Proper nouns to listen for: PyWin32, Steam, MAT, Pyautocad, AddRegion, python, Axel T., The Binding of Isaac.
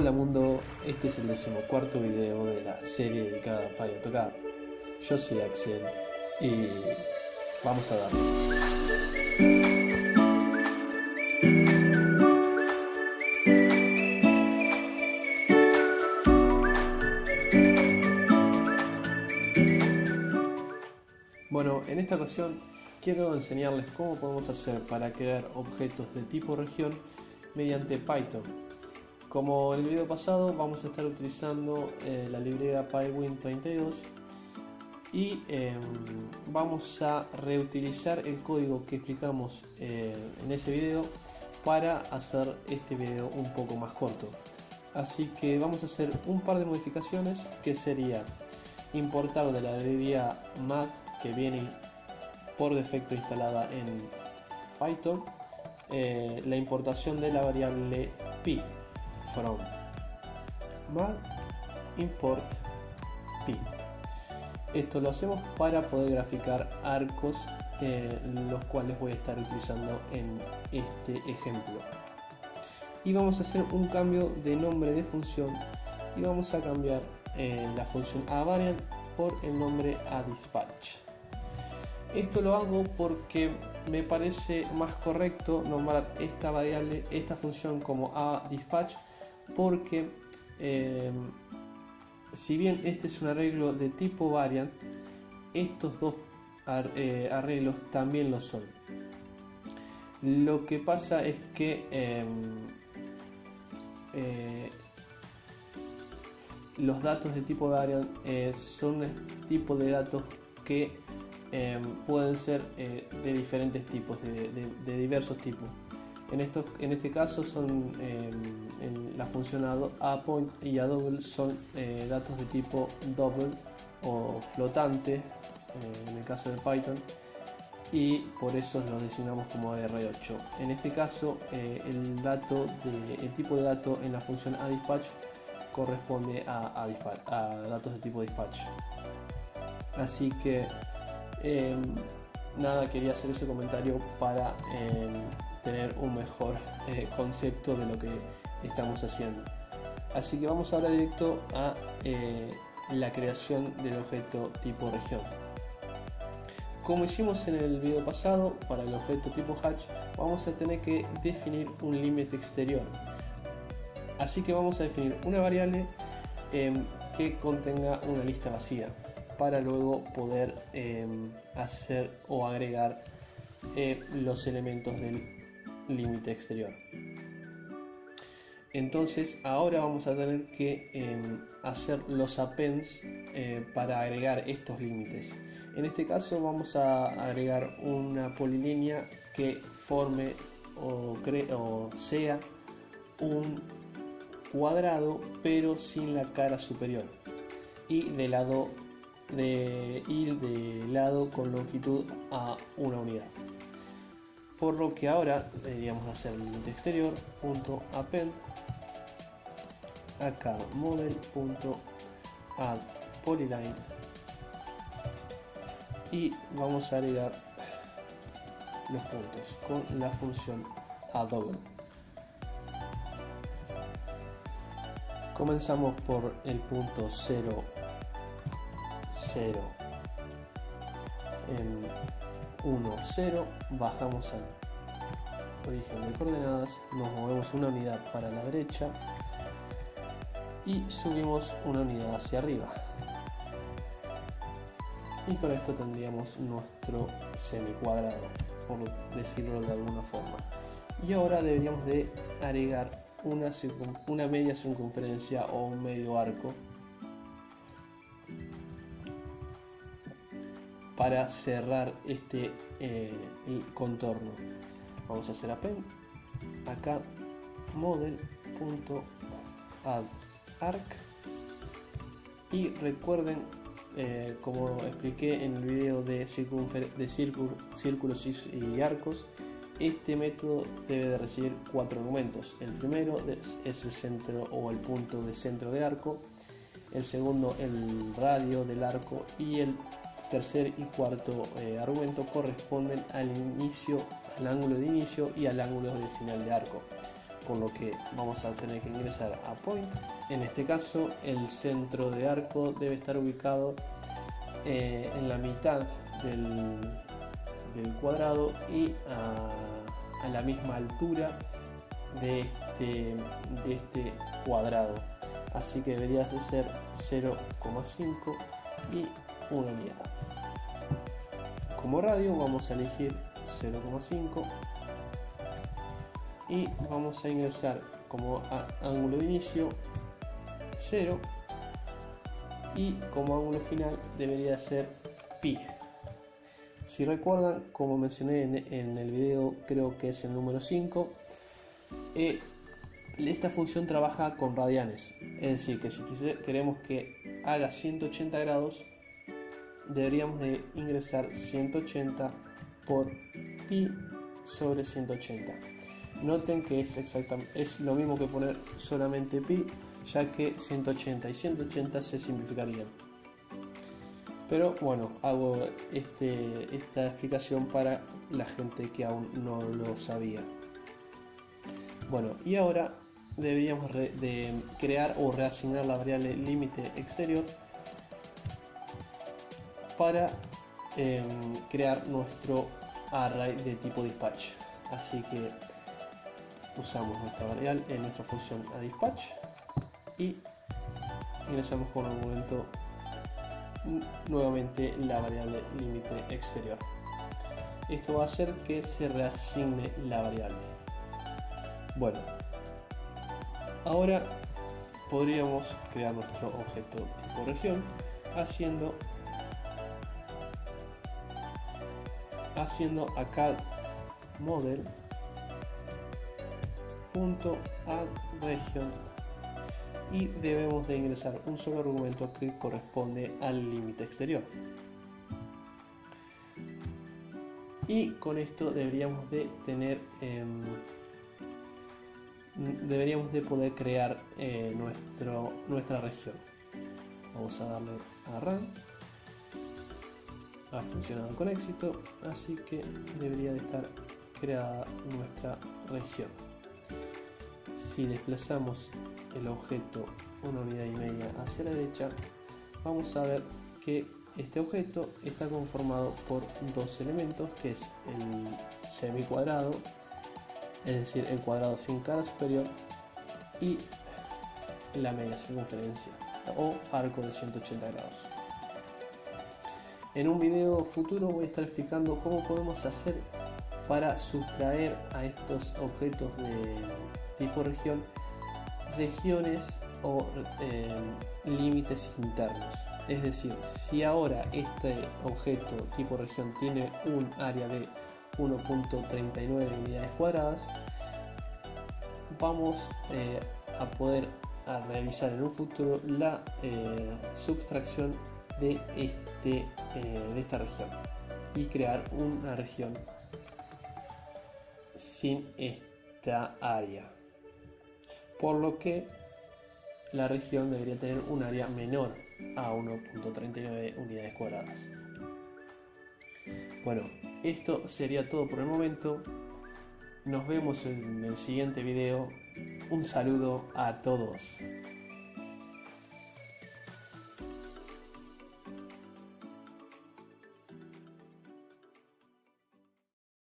Hola mundo, este es el 14º video de la serie dedicada a Pyautocad. Yo soy Axel y vamos a darle. Bueno, en esta ocasión quiero enseñarles cómo podemos hacer para crear objetos de tipo región mediante Python. Como en el video pasado, vamos a estar utilizando la librería PyWin32 y vamos a reutilizar el código que explicamos en ese video para hacer este video un poco más corto. Así que vamos a hacer un par de modificaciones, que sería importar de la librería MAT, que viene por defecto instalada en Python, la importación de la variable pi. From mat import pi. Esto lo hacemos para poder graficar arcos, los cuales voy a estar utilizando en este ejemplo. Y vamos a hacer un cambio de nombre de función y vamos a cambiar la función aVariant por el nombre aDispatch. Esto lo hago porque me parece más correcto nombrar esta variable, esta función, como aDispatch, porque si bien este es un arreglo de tipo variant, estos dos arreglos también lo son. Lo que pasa es que los datos de tipo variant son un tipo de datos que pueden ser de diferentes tipos, de diversos tipos. En este caso son en la función aPoint y aDouble son datos de tipo double o flotante en el caso de Python, y por eso los designamos como R8. En este caso el tipo de dato en la función aDispatch corresponde a datos de tipo dispatch. Así que nada, quería hacer ese comentario para tener un mejor concepto de lo que estamos haciendo. Así que vamos ahora directo a la creación del objeto tipo región. Como hicimos en el video pasado para el objeto tipo hatch, vamos a tener que definir un límite exterior. Así que vamos a definir una variable que contenga una lista vacía, para luego poder hacer o agregar los elementos del límite exterior. Entonces ahora vamos a tener que hacer los appends para agregar estos límites. En este caso vamos a agregar una polilínea que forme o sea un cuadrado, pero sin la cara superior y de lado con longitud a una unidad, por lo que ahora deberíamos hacer el límite exterior punto append, acá model punto add polyline, y vamos a agregar los puntos con la función addDouble. Comenzamos por el punto 0, 0, 1, 0, bajamos al origen de coordenadas, nos movemos una unidad para la derecha y subimos una unidad hacia arriba, y con esto tendríamos nuestro semicuadrado, por decirlo de alguna forma. Y ahora deberíamos de agregar una media circunferencia o un medio arco para cerrar este contorno. Vamos a hacer append, acá model.addArc, y recuerden, como expliqué en el video de círculos y arcos, este método debe de recibir 4 argumentos. El primero es el centro o el punto de centro de arco, el segundo el radio del arco, y el tercer y cuarto argumento corresponden al ángulo de inicio y al ángulo de final de arco. por lo que vamos a tener que ingresar a point. En este caso el centro de arco debe estar ubicado en la mitad del cuadrado y a la misma altura de este cuadrado, así que deberías de ser 0,5 y 1 unidad. Como radio vamos a elegir 0,5 y vamos a ingresar como ángulo de inicio 0 y como ángulo final debería ser pi. Si recuerdan, como mencioné en el video, creo que es el número 5, esta función trabaja con radianes, es decir que si queremos que haga 180 grados deberíamos de ingresar 180 por pi sobre 180. Noten que es lo mismo que poner solamente pi, ya que 180 y 180 se simplificarían. Pero bueno, hago esta explicación para la gente que aún no lo sabía. Bueno, y ahora deberíamos de crear o reasignar la variable límite exterior para crear nuestro array de tipo dispatch. Así que usamos nuestra variable en nuestra función a dispatch y ingresamos por el momento nuevamente la variable límite exterior. Esto va a hacer que se reasigne la variable. Bueno, ahora podríamos crear nuestro objeto tipo región haciendo acá model .addRegion y debemos de ingresar un solo argumento que corresponde al límite exterior, y con esto deberíamos de tener deberíamos de poder crear nuestra región. Vamos a darle a run. Ha funcionado con éxito, así que debería de estar creada nuestra región. Si desplazamos el objeto 1,5 unidades hacia la derecha, vamos a ver que este objeto está conformado por dos elementos, que es el semicuadrado, es decir, el cuadrado sin cara superior, y la media circunferencia o arco de 180 grados. En un video futuro voy a estar explicando cómo podemos hacer para sustraer a estos objetos de tipo región regiones o límites internos. Es decir, si ahora este objeto tipo región tiene un área de 1.39 unidades cuadradas, vamos a poder realizar en un futuro la subtracción de esta región y crear una región sin esta área, por lo que la región debería tener un área menor a 1.39 unidades cuadradas. Bueno, esto sería todo por el momento. Nos vemos en el siguiente video. Un saludo a todos.